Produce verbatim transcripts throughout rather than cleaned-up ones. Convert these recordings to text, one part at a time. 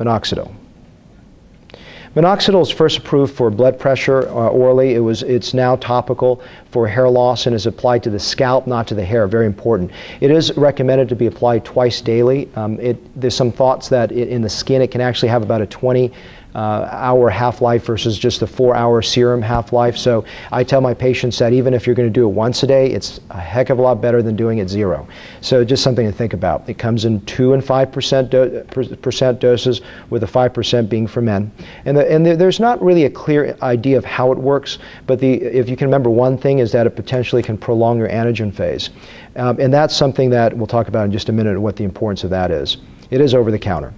minoxidil. Minoxidil is first approved for blood pressure uh, orally. It was, it's now topical for hair loss and is applied to the scalp, not to the hair. Very important. It is recommended to be applied twice daily. Um, it, there's some thoughts that it, in the skin it can actually have about a twenty hour half-life versus just the four hour serum half-life. So I tell my patients that even if you're going to do it once a day, it's a heck of a lot better than doing it zero. So just something to think about. It comes in two and five percent do percent doses, with the five percent being for men. And, the, and the, there's not really a clear idea of how it works, but the, if you can remember one thing, is that it potentially can prolong your anagen phase. Um, and that's something that we'll talk about in just a minute, what the importance of that is. It is over the counter.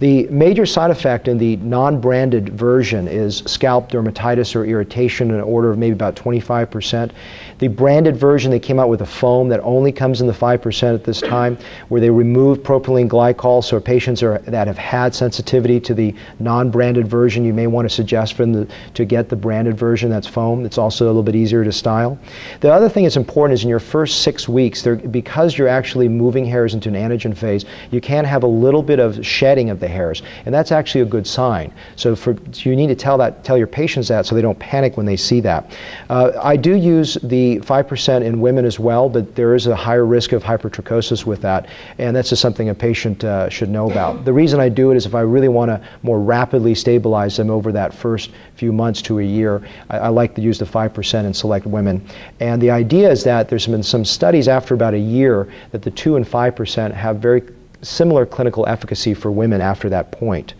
The major side effect in the non-branded version is scalp dermatitis or irritation in an order of maybe about twenty-five percent. The branded version, they came out with a foam that only comes in the five percent at this time, where they remove propylene glycol. So patients are, that have had sensitivity to the non-branded version, you may want to suggest for them to, to get the branded version that's foam. It's also a little bit easier to style. The other thing that's important is in your first six weeks, there, because you're actually moving hairs into an anagen phase, you can have a little bit of shedding of the hairs, and that's actually a good sign. So for, you need to tell that, tell your patients that, so they don't panic when they see that. Uh, I do use the five percent in women as well, but there is a higher risk of hypertrichosis with that, and that's just something a patient uh, should know about. The reason I do it is if I really want to more rapidly stabilize them over that first few months to a year, I, I like to use the five percent in select women. And the idea is that there's been some studies after about a year that the two and five percent have very similar clinical efficacy for women after that point.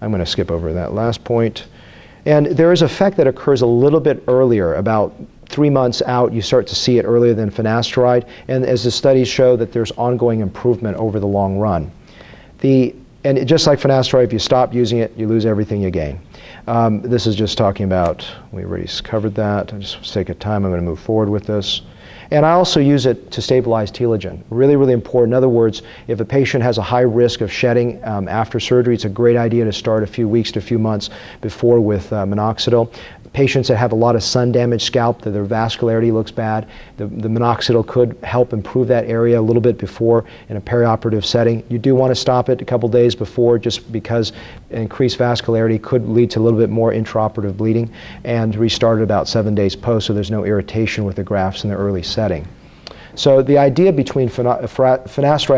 I'm going to skip over that last point. And there is an effect that occurs a little bit earlier, about three months out, you start to see it earlier than finasteride, and as the studies show that there's ongoing improvement over the long run. The, and it, just like finasteride, if you stop using it, you lose everything you gain. Um, this is just talking about, we already covered that. I just, for the sake of time, I'm going to move forward with this. And I also use it to stabilize telogen. Really, really important. In other words, if a patient has a high risk of shedding um, after surgery, it's a great idea to start a few weeks to a few months before with uh, minoxidil. Patients that have a lot of sun-damaged scalp, that their vascularity looks bad, the, the minoxidil could help improve that area a little bit before in a perioperative setting. You do want to stop it a couple days before, just because increased vascularity could lead to a little bit more intraoperative bleeding, and restart it about seven days post, so there's no irritation with the grafts in the early setting. So the idea between finasteride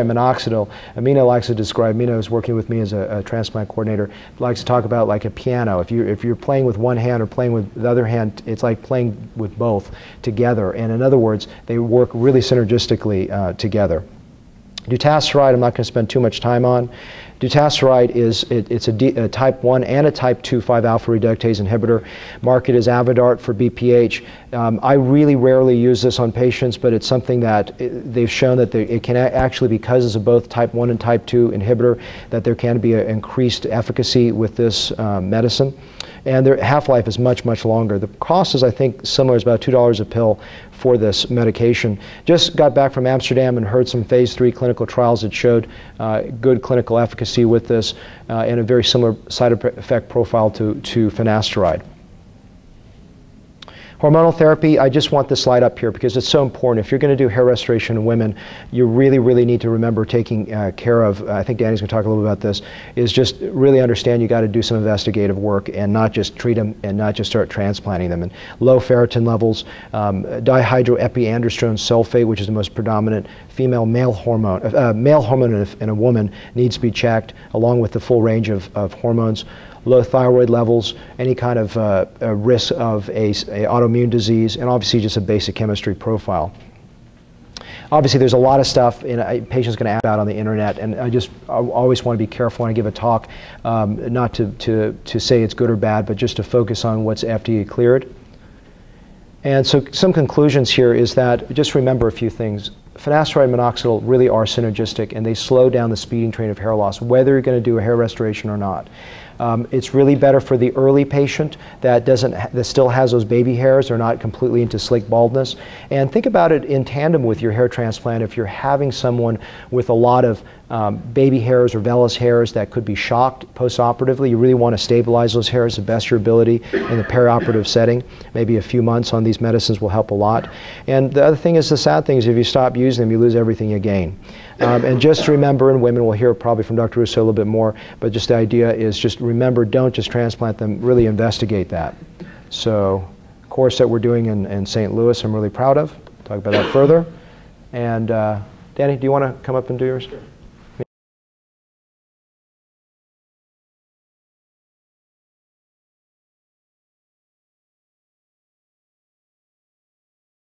and minoxidil, Amina likes to describe, Amina is working with me as a, a transplant coordinator, likes to talk about like a piano. If, you, if you're playing with one hand or playing with the other hand, it's like playing with both together. And in other words, they work really synergistically uh, together. Dutasteride, I'm not going to spend too much time on. Dutasteride is it, it's a, D, a type one and a type two five alpha reductase inhibitor. Market is Avodart for B P H. Um, I really rarely use this on patients, but it's something that it, they've shown that they, it can actually, because it's of both type one and type two inhibitor, that there can be an increased efficacy with this um, medicine. And their half-life is much, much longer. The cost is, I think, similar. It's about two dollars a pill for this medication. Just got back from Amsterdam and heard some phase three clinical trials that showed uh, good clinical efficacy with this uh, and a very similar side effect profile to, to finasteride. Hormonal therapy, I just want this slide up here because it's so important. If you're going to do hair restoration in women, you really, really need to remember taking uh, care of, uh, I think Danny's going to talk a little bit about this, is just really understand you got to do some investigative work and not just treat them and not just start transplanting them. And low ferritin levels, um, dihydroepiandrosterone sulfate, which is the most predominant female male hormone, uh, male hormone in a, in a woman, needs to be checked along with the full range of, of hormones. Low thyroid levels, any kind of uh, a risk of a, a autoimmune disease, and obviously just a basic chemistry profile. Obviously, there's a lot of stuff, and a patient's going to ask out on the internet, and I just I always want to be careful when I give a talk, um, not to, to, to say it's good or bad, but just to focus on what's F D A cleared. And so some conclusions here is that, just remember a few things. Finasteride and minoxidil really are synergistic, and they slow down the speeding train of hair loss, whether you're going to do a hair restoration or not. Um, it's really better for the early patient that doesn't that still has those baby hairs or not completely into slick baldness. And think about it in tandem with your hair transplant. If you're having someone with a lot of um, baby hairs or vellus hairs that could be shocked postoperatively, you really want to stabilize those hairs the best your ability in the perioperative setting. Maybe a few months on these medicines will help a lot. And the other thing is, the sad thing is, if you stop using them, you lose everything you gain. Um, and just remember, and women, we'll hear probably from Doctor Russo a little bit more, but just the idea is just remember, don't just transplant them, really investigate that. So course that we're doing in, in Saint Louis, I'm really proud of. Talk about that further. And uh, Danny, do you want to come up and do yours? Sure.